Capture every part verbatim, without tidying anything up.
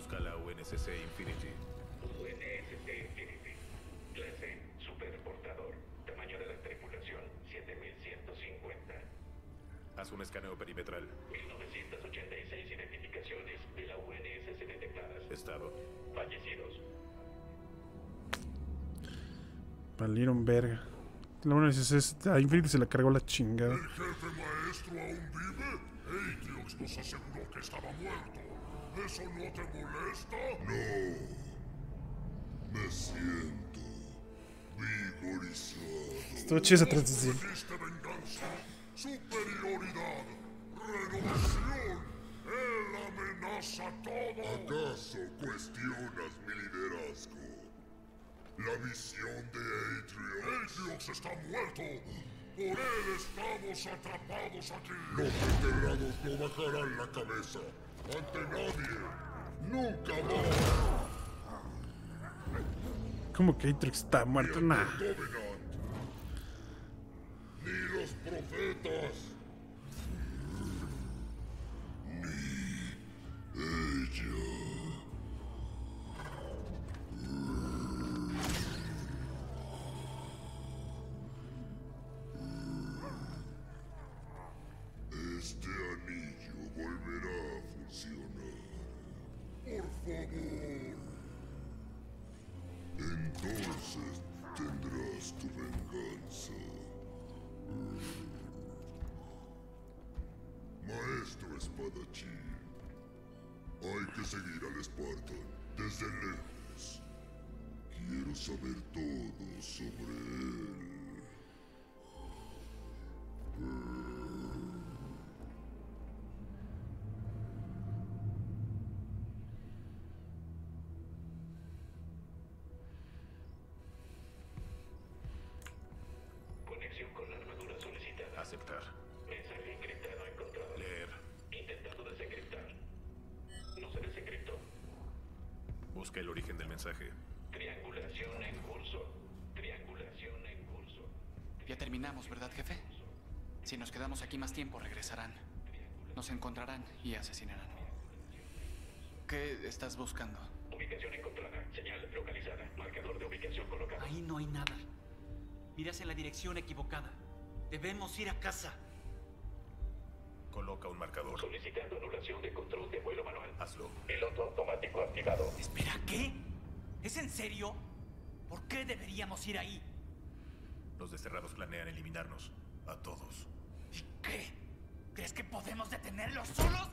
busca la U N S C Infinity. U N S C Infinity. Clase superportador. Tamaño de la tripulación siete mil ciento cincuenta. Haz un escaneo perimetral. mil novecientas ochenta y seis identificaciones de la U N S C detectadas. Estado. Fallecidos. Valieron verga. La U N S C a Infinity se la cargó la chingada. ¿El jefe maestro aún vive? Atriox nos aseguró que estaba muerto. ¿Eso no te molesta? No. Me siento vigorizado. Estuvo chida esa transición. Superioridad, renovación, él amenaza todo. ¿Acaso cuestionas mi liderazgo? La visión de Atriox. Atriox está muerto. Por él estamos atrapados aquí. Los enterrados no bajarán la cabeza ante nadie. Nunca más. ¿Cómo que Atriox está muerto? Nah. Ni los profetas, ni ella. Este anillo volverá a funcionar. Por favor. Entonces tendrás tu venganza. Maestro espadachín, hay que seguir al Spartan desde lejos. Quiero saber todo sobre él. Triangulación en curso. Triangulación en curso. Ya terminamos, ¿verdad, jefe? Si nos quedamos aquí más tiempo, regresarán. Nos encontrarán y asesinarán. ¿Qué estás buscando? Ubicación encontrada. Señal localizada. Marcador de ubicación colocado. Ahí no hay nada. Miras en la dirección equivocada. Debemos ir a casa. Coloca un marcador. Solicitando anulación de control de vuelo manual. Hazlo. Piloto automático activado. Espera, ¿qué? ¿Es en serio? ¿Por qué deberíamos ir ahí? Los desterrados planean eliminarnos. A todos. ¿Y qué? ¿Crees que podemos detenerlos solos?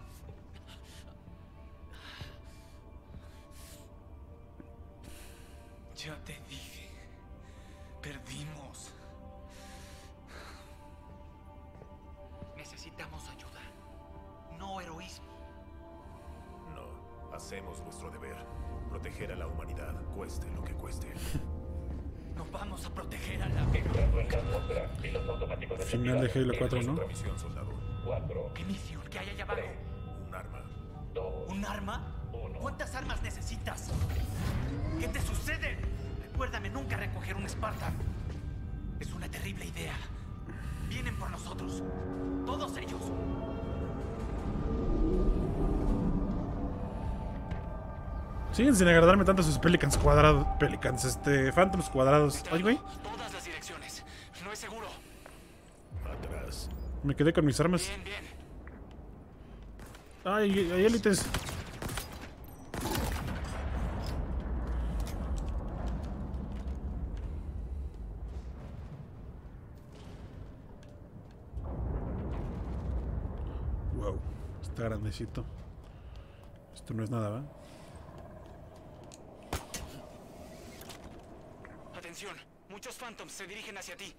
Ya te dije. Perdimos. Necesitamos ayuda. No heroísmo. No. Hacemos nuestro deber. Proteger a la humanidad, cueste lo que cueste. Nos vamos a proteger a la humanidad. Final de Halo cuatro, ¿no? ¿Qué misión? ¿Qué hay allá abajo? Un arma. ¿Un arma? ¿Cuántas armas necesitas? ¿Qué te sucede? Recuérdame nunca recoger un Spartan. Es una terrible idea. Vienen por nosotros. Todos ellos. Siguen sin agradarme tanto sus Pelicans cuadrados. Pelicans, este. Phantoms cuadrados. Oye, güey. Todas las direcciones. No es seguro. Atrás. Me quedé con mis armas. Bien, bien. Ay, hay élites. Wow. Está grandecito. Esto no es nada, ¿va? Muchos Phantoms se dirigen hacia ti.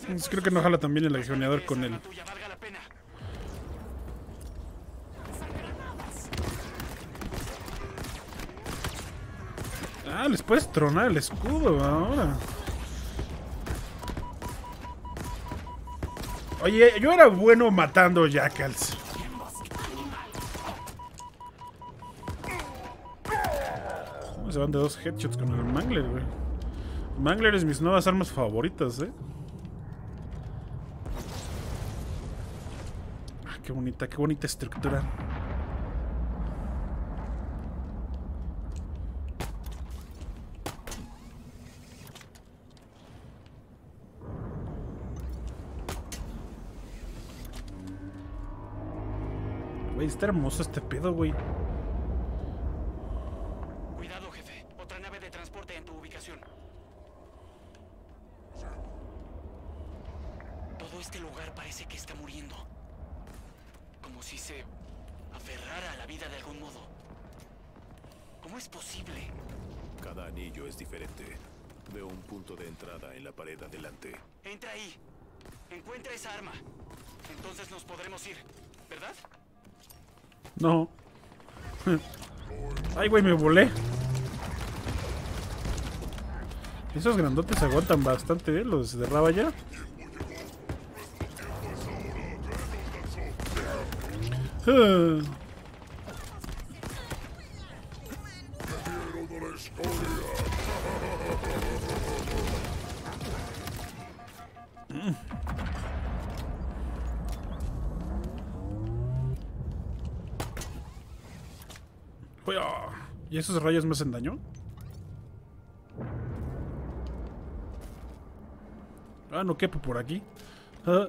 Entonces, creo que no jala también el accionador con él. Ah, les puedes tronar el escudo ahora. Oye, yo era bueno matando Jackals. Vamos se van de dos headshots con el Mangler, güey. Mangler es mis nuevas armas favoritas, eh. Ah, qué bonita, qué bonita estructura. Güey, está hermoso este pedo, güey. Cuidado, jefe. Otra nave de transporte en tu ubicación. Todo este lugar parece que está muriendo. Como si se aferrara a la vida de algún modo. ¿Cómo es posible? Cada anillo es diferente. Veo un punto de entrada en la pared adelante. Entra ahí. Encuentra esa arma. Entonces nos podremos ir, ¿verdad? No. Ay, güey, me volé. Esos grandotes aguantan bastante, ¿eh? Los derraba ya. Uh. ¿Y esos rayos me hacen daño? Ah, no quepo por aquí. Ah.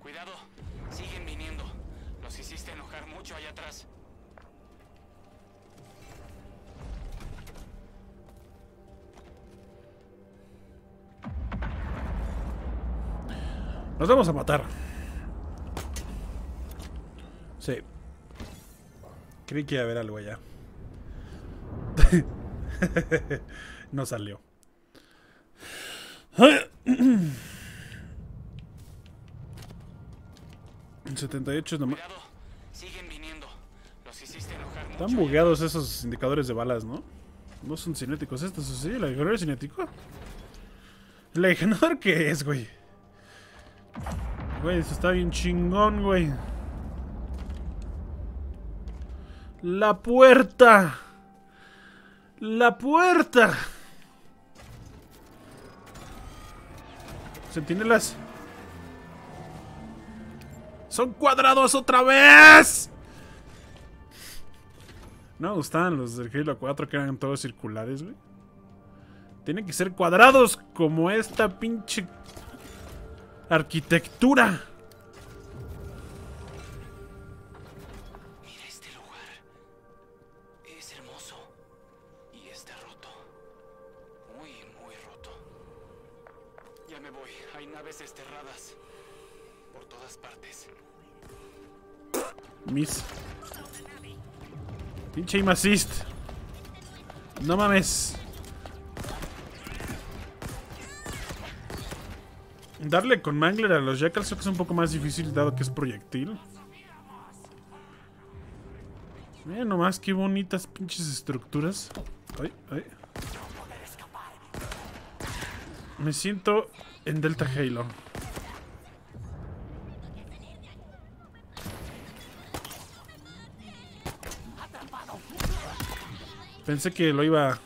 Cuidado, siguen viniendo. Los hiciste enojar mucho allá atrás. Nos vamos a matar. Sí. Creí que iba a haber algo allá. No salió. setenta y ocho es nomás. Siguen viniendo. Los hiciste enojar. Están bugueados esos indicadores de balas, ¿no? No son cinéticos estos, ¿sí? ¿El legenador es cinético? ¿El legenador qué es, güey? Güey, eso está bien chingón, güey. La puerta. La puerta. Centinelas. Son cuadrados otra vez. No me gustaban los del Halo cuatro que eran todos circulares, güey. Tienen que ser cuadrados como esta pinche arquitectura. Desterradas por todas partes. Miss. Pinche aim assist. No mames. Darle con Mangler a los Jackals creo que es un poco más difícil dado que es proyectil. Mira nomás qué bonitas pinches estructuras. Ay, ay. Me siento en Delta Halo. Pensé que lo iba...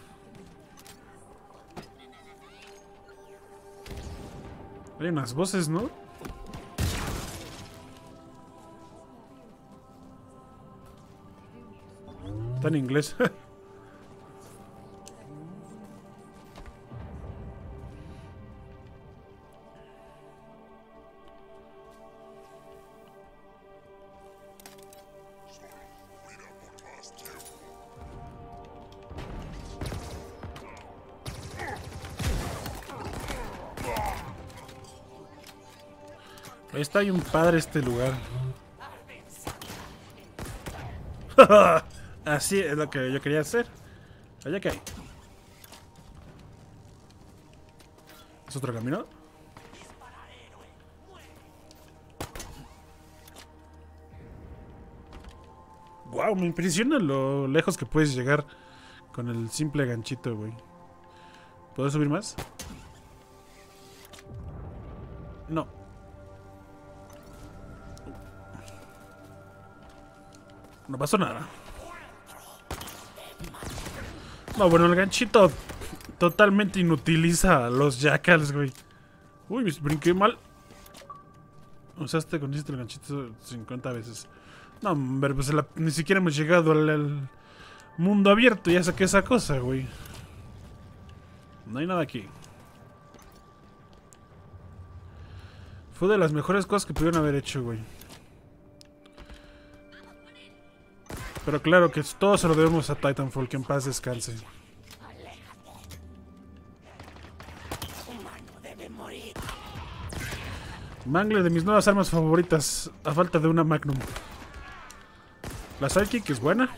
Hay unas voces, ¿no? Está en inglés. Ahí está bien padre este lugar. Así es lo que yo quería hacer. Allá que hay. ¿Es otro camino? Wow, me impresiona lo lejos que puedes llegar con el simple ganchito, güey. ¿Puedo subir más? No. No pasó nada. No, bueno, el ganchito totalmente inutiliza a los jackals, güey. Uy, me brinqué mal. Usaste con este el ganchito cincuenta veces. No, hombre, pues la, ni siquiera hemos llegado al, al mundo abierto. Ya saqué esa cosa, güey. No hay nada aquí. Fue de las mejores cosas que pudieron haber hecho, güey. Pero claro que todo se lo debemos a Titanfall, que en paz descanse. Mangler, de mis nuevas armas favoritas, a falta de una Magnum. La Sidekick es buena.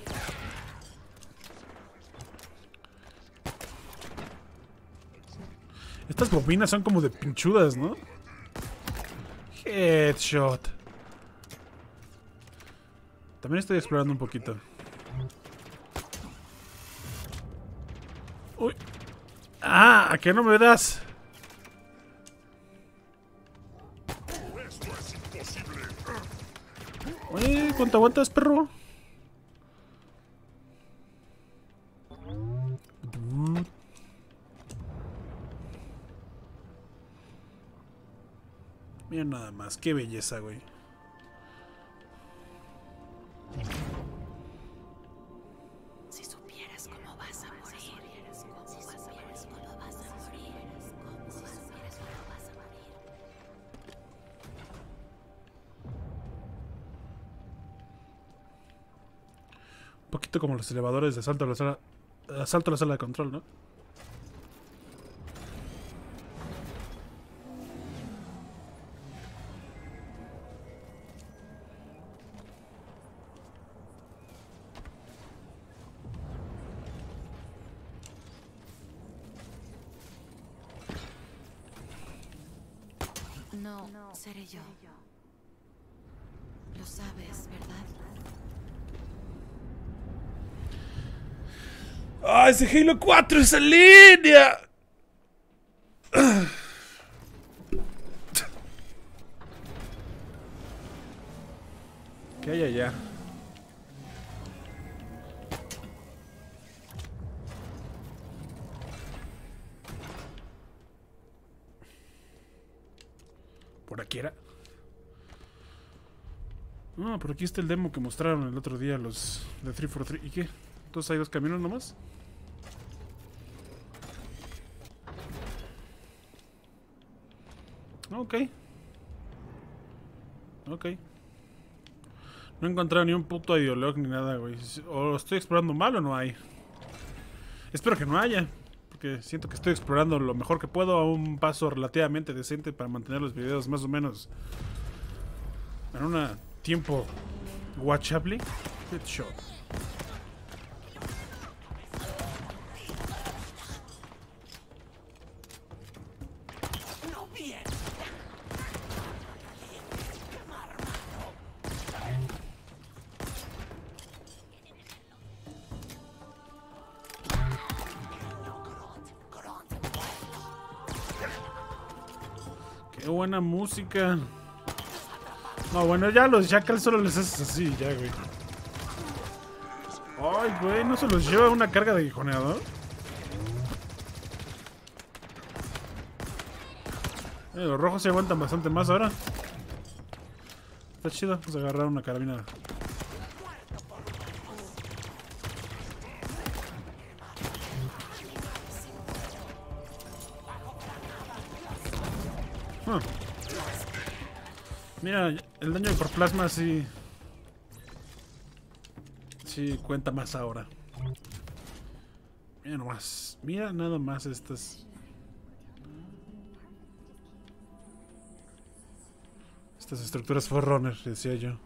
Estas bobinas son como de pinchudas, ¿no? Headshot. También estoy explorando un poquito. Uy. ¡Ah! ¿A qué no me das? Uy, ¿cuánto aguantas, perro? Mira nada más, qué belleza, güey. Como los elevadores de asalto a la sala, asalto a la sala de control, ¿no? No, no seré yo. Lo sabes, ¿verdad? ¡Ah, ese Halo cuatro, esa línea! ¿Qué hay allá? ¿Por aquí era? No, por aquí está el demo que mostraron el otro día los de tres cuatro tres. ¿Y qué? ¿Entonces hay dos caminos nomás? Ok. Ok. No he encontrado ni un puto ideolog ni nada, güey. O estoy explorando mal o no hay. Espero que no haya, porque siento que estoy explorando lo mejor que puedo a un paso relativamente decente para mantener los videos más o menos en un tiempo watchable. Headshot. Buena música. No, bueno, ya los jackals solo les haces así, ya, güey. Ay, güey, ¿no se los lleva una carga de aguijoneador? Eh, los rojos se aguantan bastante más ahora. Está chido, vamos a agarrar una carabina. Mira, el daño por plasma sí... Sí cuenta más ahora. Mira nomás. Mira nada más estas... Estas estructuras Forerunner, decía yo.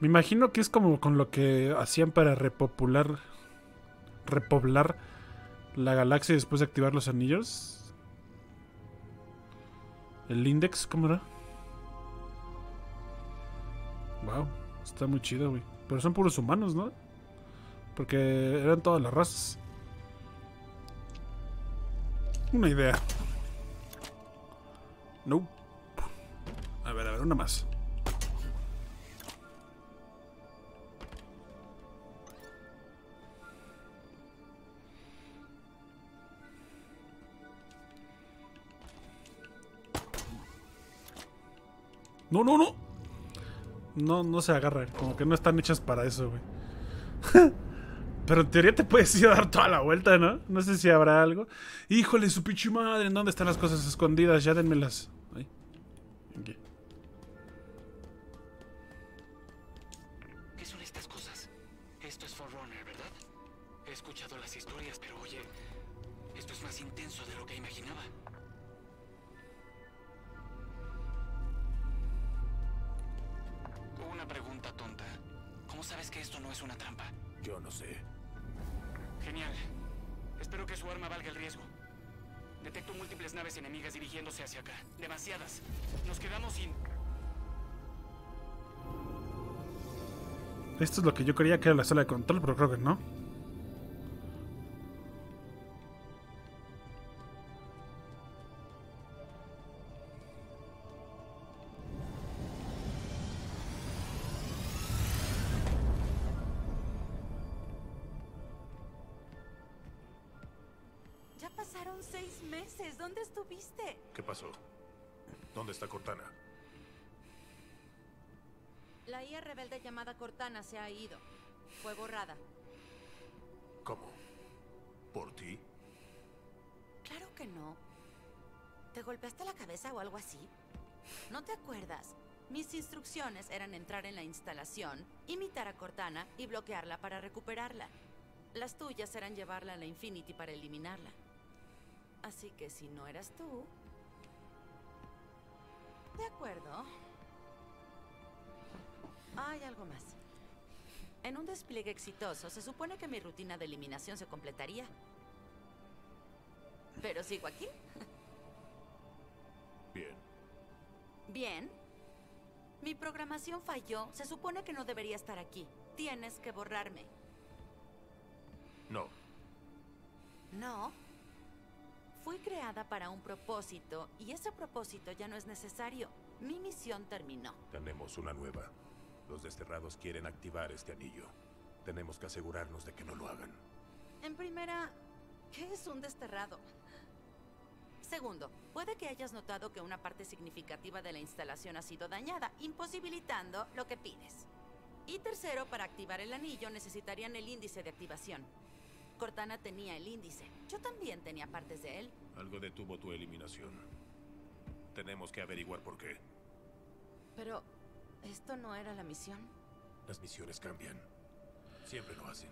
Me imagino que es como con lo que hacían para repopular repoblar la galaxia y después de activar los anillos. El index, ¿cómo era? Wow, está muy chido, güey. Pero son puros humanos, ¿no? Porque eran todas las razas. Una idea. No. A ver, a ver, una más. No, no, no. No, no se agarra. Como que no están hechas para eso, güey. Pero en teoría te puedes ir a dar toda la vuelta, ¿no? No sé si habrá algo. Híjole, su pinche madre. ¿En dónde están las cosas escondidas? Ya denmelas. Ahí. Aquí. ¿Qué son estas cosas? Esto es Forerunner, ¿verdad? He escuchado las historias, pero oye, esto es más intenso de lo que imaginaba. Una pregunta tonta. ¿Cómo sabes que esto no es una trampa? Yo no sé. Genial. Espero que su arma valga el riesgo. Detecto múltiples naves enemigas dirigiéndose hacia acá. Demasiadas. Nos quedamos sin... Esto es lo que yo creía que era la sala de control, pero creo que no. ¿Qué pasó? ¿Dónde está Cortana? La I A rebelde llamada Cortana se ha ido. Fue borrada. ¿Cómo? ¿Por ti? Claro que no. ¿Te golpeaste la cabeza o algo así? ¿No te acuerdas? Mis instrucciones eran entrar en la instalación, imitar a Cortana y bloquearla para recuperarla. Las tuyas eran llevarla a la Infinity para eliminarla. Así que si no eras tú... De acuerdo. Hay algo más. En un despliegue exitoso, se supone que mi rutina de eliminación se completaría. Pero sigo aquí. Bien. Bien. Mi programación falló. Se supone que no debería estar aquí. Tienes que borrarme. No. No. Fui creada para un propósito, y ese propósito ya no es necesario. Mi misión terminó. Tenemos una nueva. Los desterrados quieren activar este anillo. Tenemos que asegurarnos de que no lo hagan. En primera, ¿qué es un desterrado? Segundo, puede que hayas notado que una parte significativa de la instalación ha sido dañada, imposibilitando lo que pides. Y tercero, para activar el anillo necesitarían el índice de activación. Cortana tenía el índice. Yo también tenía partes de él. Algo detuvo tu eliminación. Tenemos que averiguar por qué. Pero... ¿esto no era la misión? Las misiones cambian. Siempre lo hacen.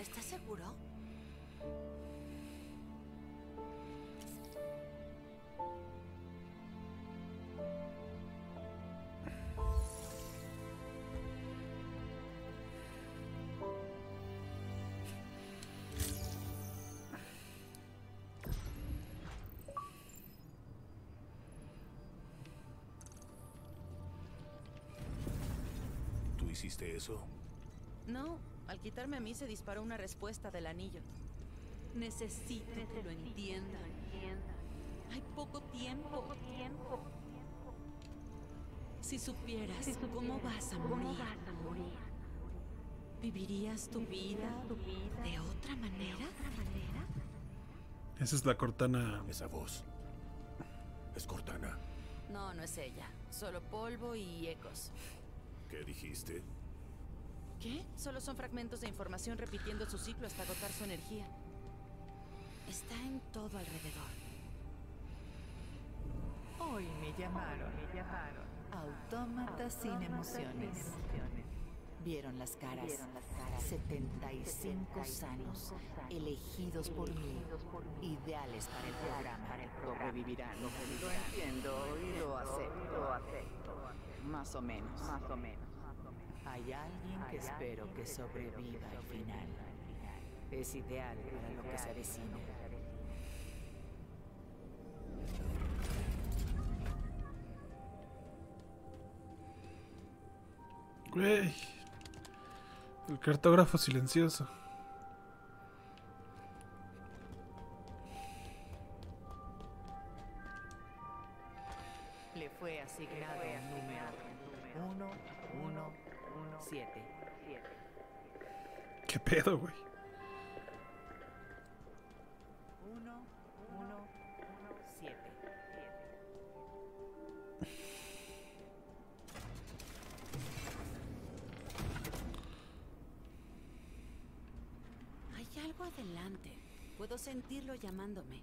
¿Estás seguro? ¿Hiciste eso? No, al quitarme a mí se disparó una respuesta del anillo. Necesito, Necesito que lo entiendan. entiendan. Hay poco tiempo. Poco tiempo. Si supieras, si supieras cómo, vas a, cómo vas a morir, ¿vivirías tu, ¿Vivirías vida, tu vida de otra manera? ¿De otra manera? Esa es la Cortana. Esa voz. Es Cortana. No, no es ella. Solo polvo y ecos. ¿Qué dijiste? ¿Qué? Solo son fragmentos de información repitiendo su ciclo hasta agotar su energía. Está en todo alrededor. Hoy me llamaron, me llamaron. Autómatas sin emociones. Vieron las caras. Vieron las caras. setenta y cinco sanos, elegidos por mí, ideales para el programa. Revivirán. Lo entiendo y lo acepto. Lo acepto. Más o menos. Más o menos. Hay alguien que espero que sobreviva al final. Es ideal para lo que se avecina. Güey. El cartógrafo silencioso. Le fue asignado el número uno uno uno siete. ¿Qué pedo, güey? uno uno uno siete. Hay algo adelante. Puedo sentirlo llamándome.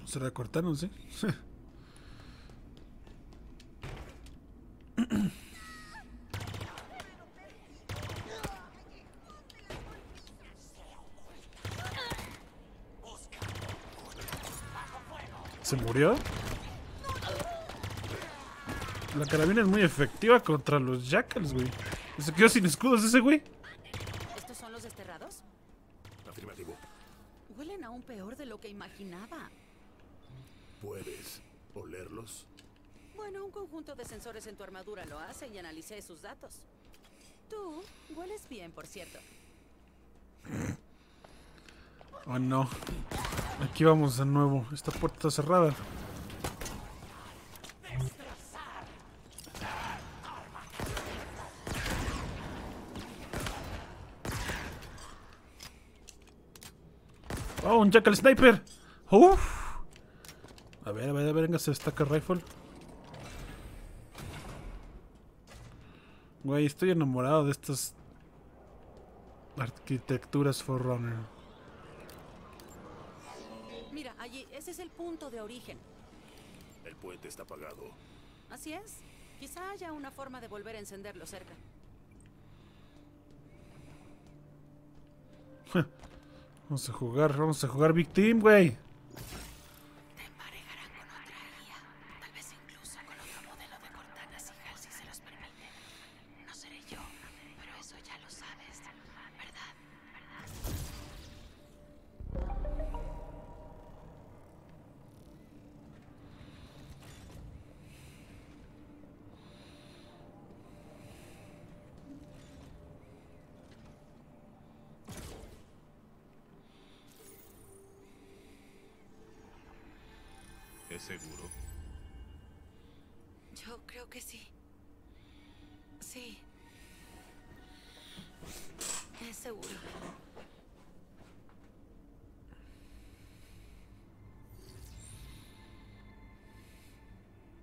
No será Cortana, ¿sí? ¿Se murió? La carabina es muy efectiva contra los Jackals, güey. Se quedó sin escudos ese, güey. ¿Estos son los desterrados? Afirmativo. Huelen aún peor de lo que imaginaba. ¿Puedes olerlos? Bueno, un conjunto de sensores en tu armadura lo hace y analicé sus datos. Tú hueles bien, por cierto. Oh, no. Aquí vamos de nuevo. Esta puerta está cerrada. ¡Oh, un Jackal Sniper! ¡Uff! A ver, a ver, a ver, venga, se destaca Rifle. Güey, estoy enamorado de estas arquitecturas Forerunner. Mira, allí, ese es el punto de origen. El puente está apagado. Así es. Quizá haya una forma de volver a encenderlo cerca. Vamos a jugar, vamos a jugar Big Team, güey. Te emparejarán con otra guía. Tal vez incluso con otro modelo de Cortana si Halsey se los permite. No seré yo, pero eso ya lo sabes, ¿verdad? ¿Verdad? ¿Seguro? Yo creo que sí. Sí. Es seguro.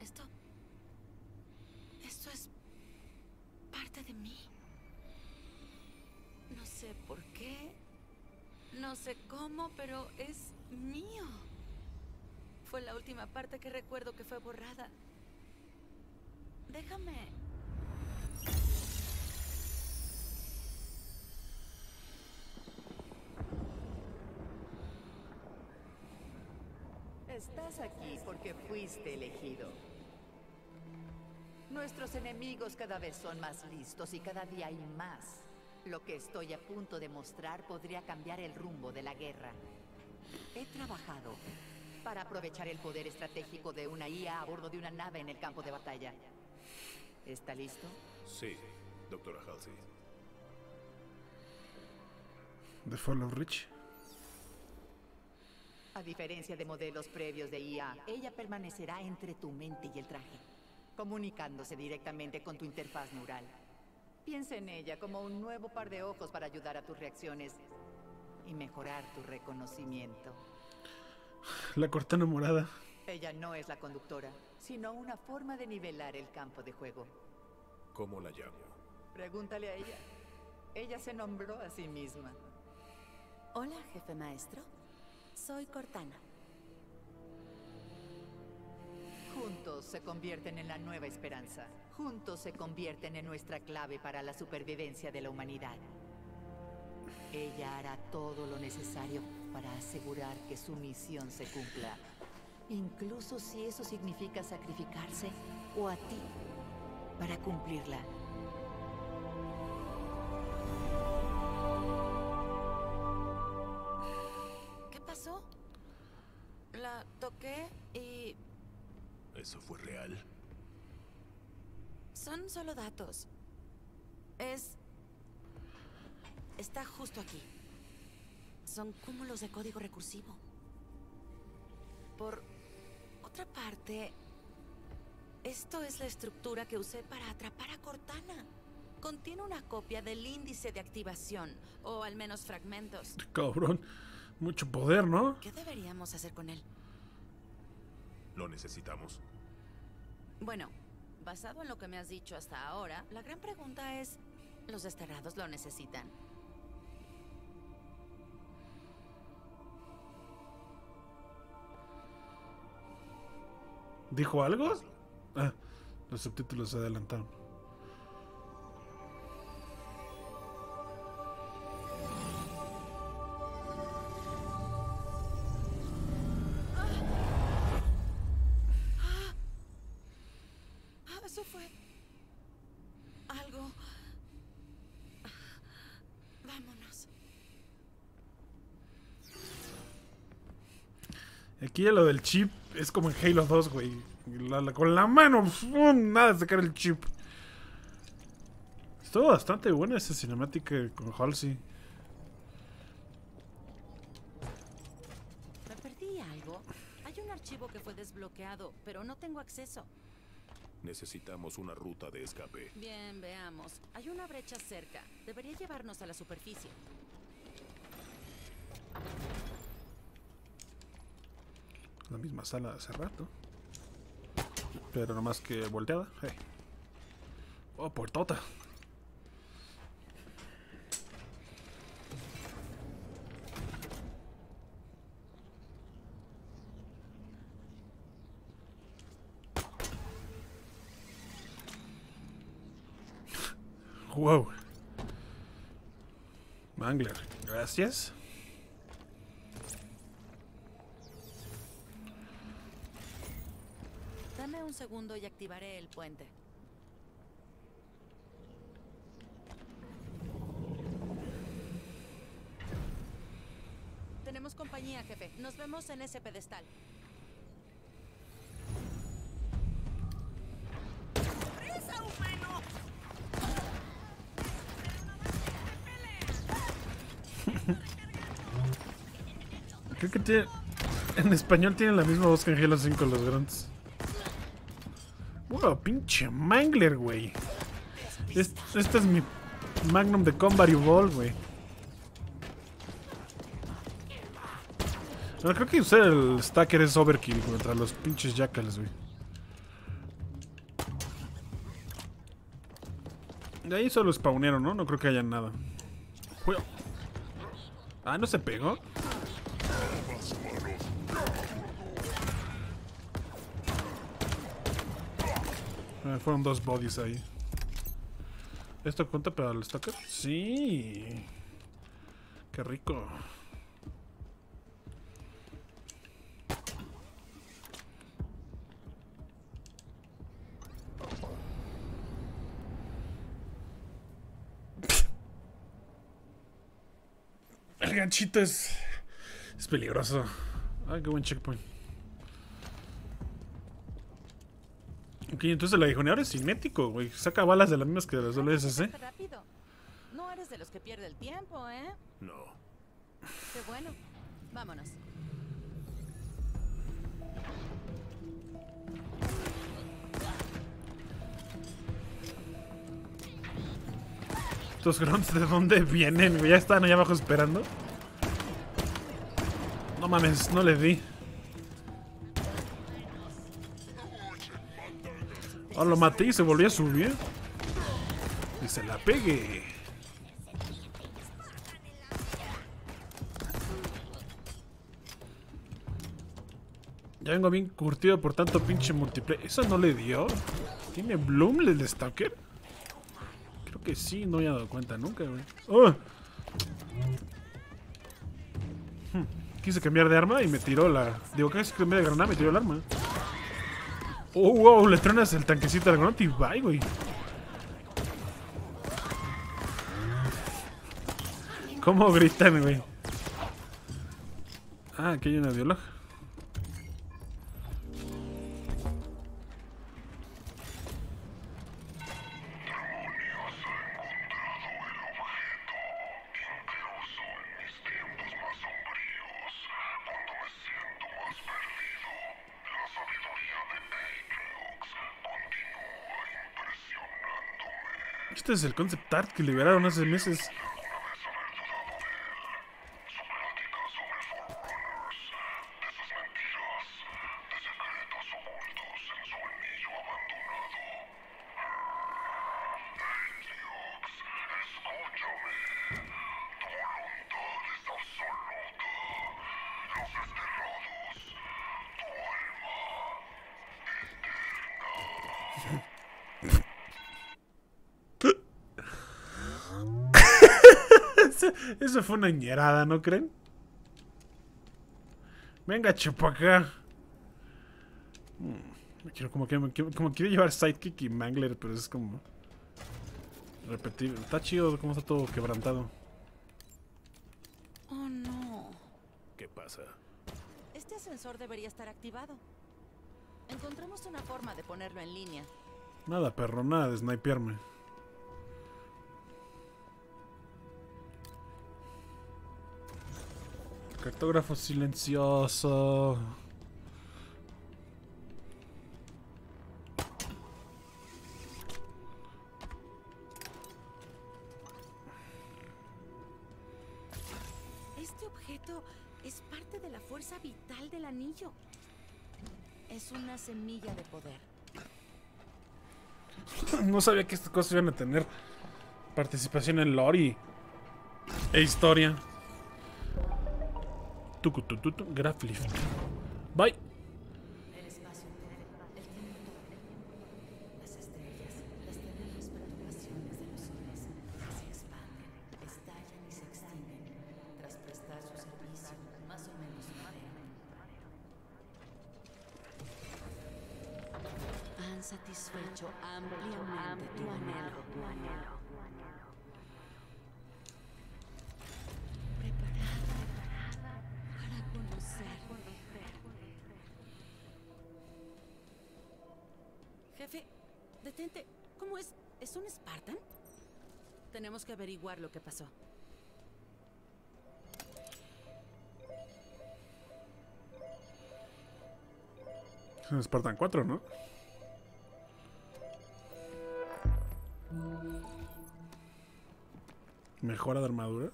Esto... Esto es... parte de mí. No sé por qué. No sé cómo, pero es mío. Fue la última parte que recuerdo que fue borrada. Déjame... Estás aquí porque fuiste elegido. Nuestros enemigos cada vez son más listos y cada día hay más. Lo que estoy a punto de mostrar podría cambiar el rumbo de la guerra. He trabajado... para aprovechar el poder estratégico de una I A a bordo de una nave en el campo de batalla. ¿Está listo? Sí, doctora Halsey. The Fall of Reach. A diferencia de modelos previos de I A, ella permanecerá entre tu mente y el traje, comunicándose directamente con tu interfaz neural. Piensa en ella como un nuevo par de ojos para ayudar a tus reacciones y mejorar tu reconocimiento. La Cortana morada. Ella no es la conductora, sino una forma de nivelar el campo de juego. ¿Cómo la llamo? Pregúntale a ella. Ella se nombró a sí misma. Hola, Jefe Maestro. Soy Cortana. Juntos se convierten en la nueva esperanza. Juntos se convierten en nuestra clave para la supervivencia de la humanidad. Ella hará todo lo necesario para asegurar que su misión se cumpla, incluso si eso significa sacrificarse o a ti. para cumplirla. ¿Qué pasó? La toqué y... ¿Eso fue real? Son solo datos. Es... Está justo aquí. Son cúmulos de código recursivo. Por otra parte, esto es la estructura que usé para atrapar a Cortana. Contiene una copia del índice de activación, o al menos fragmentos. Cabrón, mucho poder, ¿no? ¿Qué deberíamos hacer con él? ¿Lo necesitamos? Bueno, basado en lo que me has dicho hasta ahora, la gran pregunta es... ¿Los desterrados lo necesitan? ¿Dijo algo? Ah, los subtítulos se adelantaron. Ah. Ah, eso fue... algo... Ah. Vámonos. Aquí ya lo del chip es como en Halo dos, güey. La, la, con la mano, ¡fum! Nada de sacar el chip. Estuvo bastante buena esa cinemática con Halsey. Me perdí algo. Hay un archivo que fue desbloqueado, pero no tengo acceso. Necesitamos una ruta de escape. Bien, veamos. Hay una brecha cerca. Debería llevarnos a la superficie. La misma sala de hace rato, pero nomás que volteada. Hey. Oh, puertota. Wow. Mangler, gracias. Dame un segundo y activaré el puente. Tenemos compañía, jefe. Nos vemos en ese pedestal. ¡Presa, humano! Creo que tiene... En español tienen la misma voz que en Halo cinco los Grunts. Wow, pinche Mangler, güey. Este, este es mi Magnum de Combat Evolve, güey. No, creo que usar el Stacker es overkill contra los pinches Jackals, güey. De ahí solo spawnearon, ¿no? No creo que haya nada. Uy. Ah, ¿no se pegó? Fueron dos bodies ahí. ¿Esto cuenta para el Stalker? Sí. Qué rico. El ganchito es... es peligroso. Ah, qué buen checkpoint. Ok, entonces el aguijoneador es cinético, güey. Saca balas de las mismas que las doble u ese ce. No eres de los que pierde el tiempo, ¿eh? No. Qué bueno. Vámonos. ¿Estos grunts de dónde vienen? ¿Ya están allá abajo esperando? No mames, no les di. Ah, oh, lo maté y se volvió a subir. Y se la pegué. Ya vengo bien curtido por tanto pinche multiplayer. ¿Eso no le dio? ¿Tiene Bloom el Stalker? Creo que sí, no me he dado cuenta nunca, güey. Oh. Hmm. Quise cambiar de arma y me tiró la... Digo, que cambiar de granada, me tiró el arma. Oh, wow, le tronas el tanquecito al Grunt y bye, güey. ¿Cómo gritan, güey? Ah, aquí hay una bióloga. Este es el concept art que liberaron hace meses. Eso fue una ñerada, ¿no creen? Venga, chupacá. Me quiero como que me quiero, como quiero llevar Sidekick y Mangler, pero es como repetir. Está chido como está todo quebrantado. Oh no. ¿Qué pasa? Este ascensor debería estar activado. Encontramos una forma de ponerlo en línea. Nada, perro, nada de snipearme. Cartógrafo silencioso. Este objeto es parte de la fuerza vital del anillo. Es una semilla de poder. No sabía que estas cosas iban a tener participación en lore e historia. Graph lift. Bye. Han satisfecho ampliamente tu anhelo, tu anhelo. Detente, ¿cómo es? ¿Es un Spartan? Tenemos que averiguar lo que pasó. Es un Spartan cuatro, ¿no? ¿Mejora de armadura?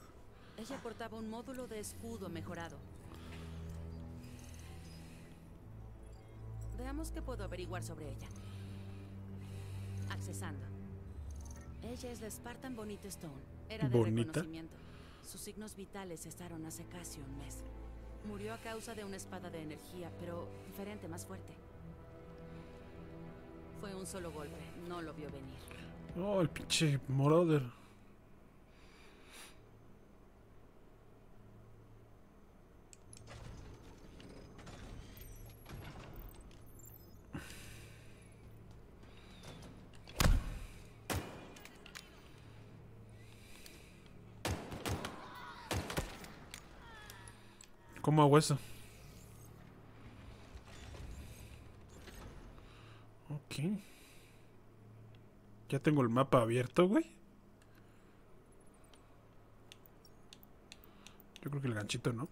Ella portaba un módulo de escudo mejorado. Veamos qué puedo averiguar sobre ella. Accesando. Ella es la Spartan Bonita Stone. Era de reconocimiento. Sus signos vitales cesaron hace casi un mes. Murió a causa de una espada de energía, pero diferente, más fuerte. Fue un solo golpe, no lo vio venir. Oh, el pinche Moroder. ¿Cómo hago eso? Ok. Ya tengo el mapa abierto, güey. Yo creo que el ganchito, ¿no?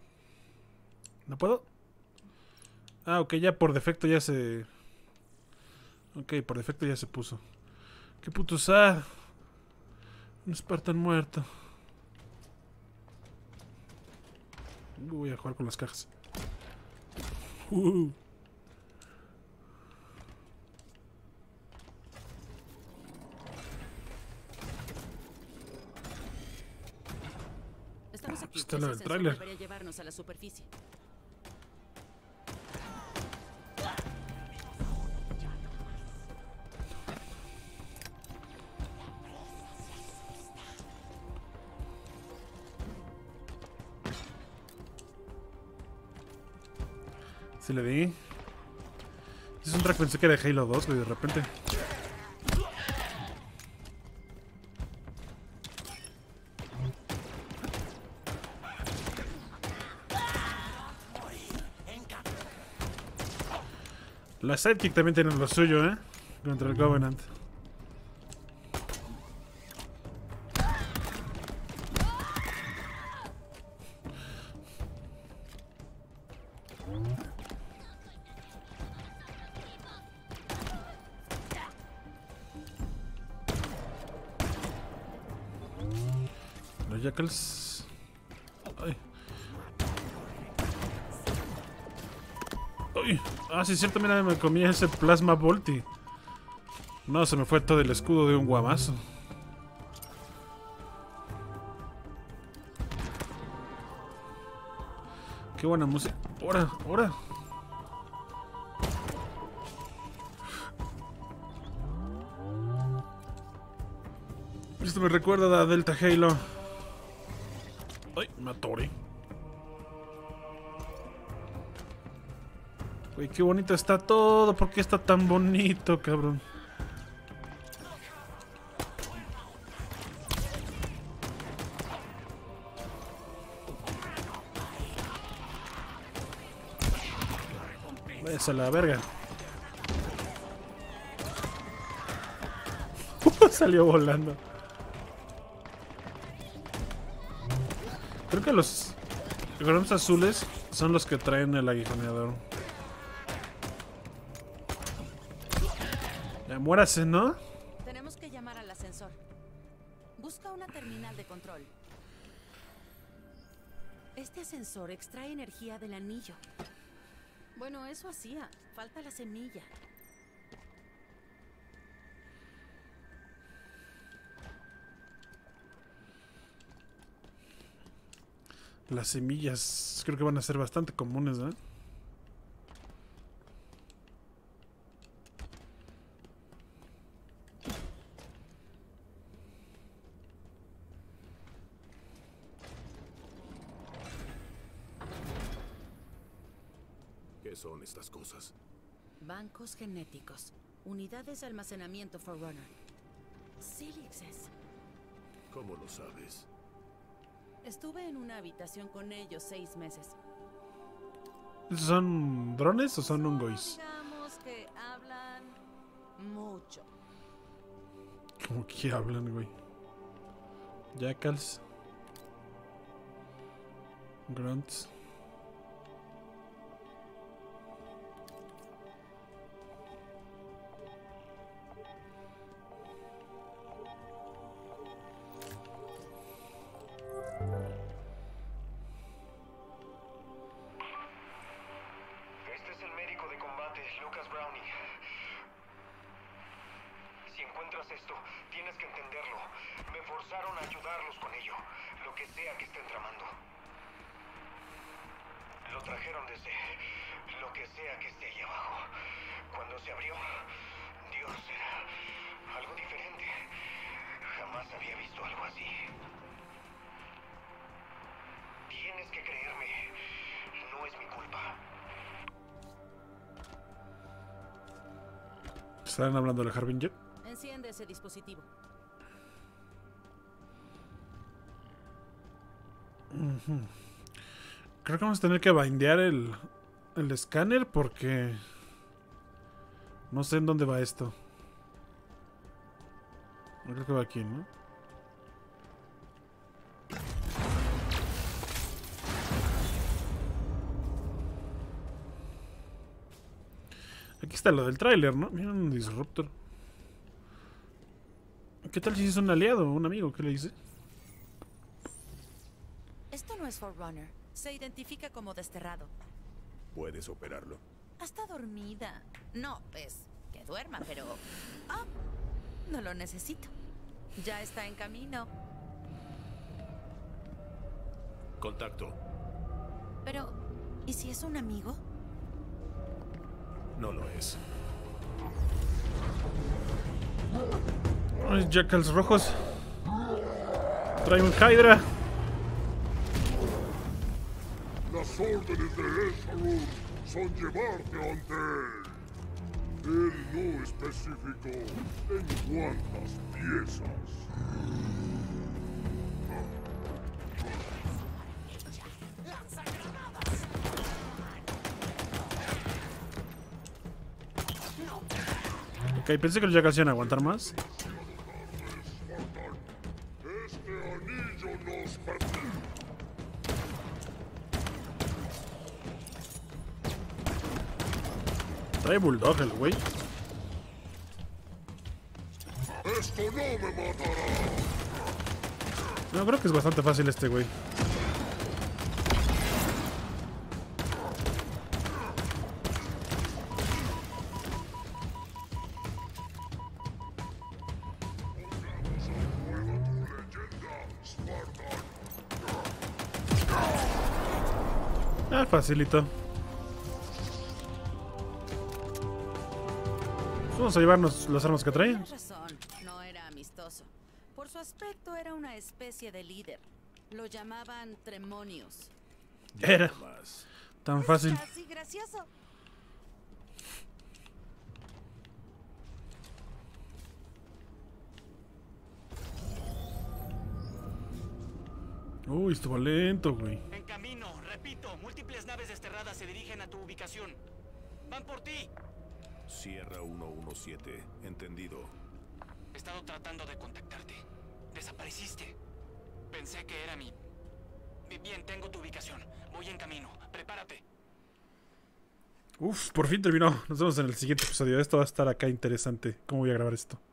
¿No puedo? Ah, ok, ya por defecto ya se... Ok, por defecto ya se puso. ¿Qué puto sad? Un Spartan muerto. Voy a jugar con las cajas. Uh. Estamos aquí. Está el trailer. Debería llevarnos a la superficie. Sí le di. Es un track, pensé que era de Halo dos, güey, de repente. Las Sidekick también tienen lo suyo, ¿eh? Contra el Covenant. Los Jackals. Ay. Ay. Ah, sí, cierto, mira, me comí ese plasma volti. No, se me fue todo el escudo de un guamazo. Qué buena música. Ahora, ahora. Esto me recuerda a Delta Halo. Ay, me atoré. Güey, qué bonito está todo. ¿Por qué está tan bonito, cabrón? Váyase a la verga. Salió volando. Creo que los grunts azules son los que traen el aguijoneador. Ya muérase, ¿no? Tenemos que llamar al ascensor. Busca una terminal de control. Este ascensor extrae energía del anillo. Bueno, eso hacía. Falta la semilla. Las semillas creo que van a ser bastante comunes, ¿eh? ¿Qué son estas cosas? Bancos genéticos. Unidades de almacenamiento Forerunner. Silixes. ¿Cómo lo sabes? Estuve en una habitación con ellos seis meses. ¿Son drones o son ungois? Digamos que hablan mucho. ¿Cómo que hablan, güey? Jackals. Grunts. ¿Están hablando de Harbinger? Enciende ese dispositivo. Uh-huh. Creo que vamos a tener que bindear el, el escáner porque no sé en dónde va esto. Creo que va aquí, ¿no? Aquí está lo del tráiler, ¿no? Mira, un disruptor. ¿Qué tal si es un aliado o un amigo? ¿Qué le dice? Esto no es Forerunner. Se identifica como desterrado. ¿Puedes operarlo? Está dormida. No, pues, que duerma, pero... Ah, no lo necesito. Ya está en camino. Contacto. Pero, ¿y si es un amigo? No lo es. Ay, Jackals rojos. Trae un Hydra. Las órdenes de Esaru son llevarte ante él. Él no especificó en cuántas piezas. Ok, pensé que los Jackals iban a aguantar más. Trae Bulldog el güey. Esto no me matará. No, creo que es bastante fácil este güey. Ah, facilito. Vamos a llevarnos las armas que trae. No era amistoso. Por su aspecto era una especie de líder. Lo llamaban Tremonios. Era tan fácil. Así gracioso. Uy, estuvo lento, güey. En camino, repito, múltiples naves desterradas se dirigen a tu ubicación. Van por ti. Sierra ciento diecisiete, entendido. He estado tratando de contactarte. Desapareciste. Pensé que era mi... Bien, tengo tu ubicación. Voy en camino. Prepárate. Uf, por fin terminó. Nos vemos en el siguiente episodio. Esto va a estar acá interesante. ¿Cómo voy a grabar esto?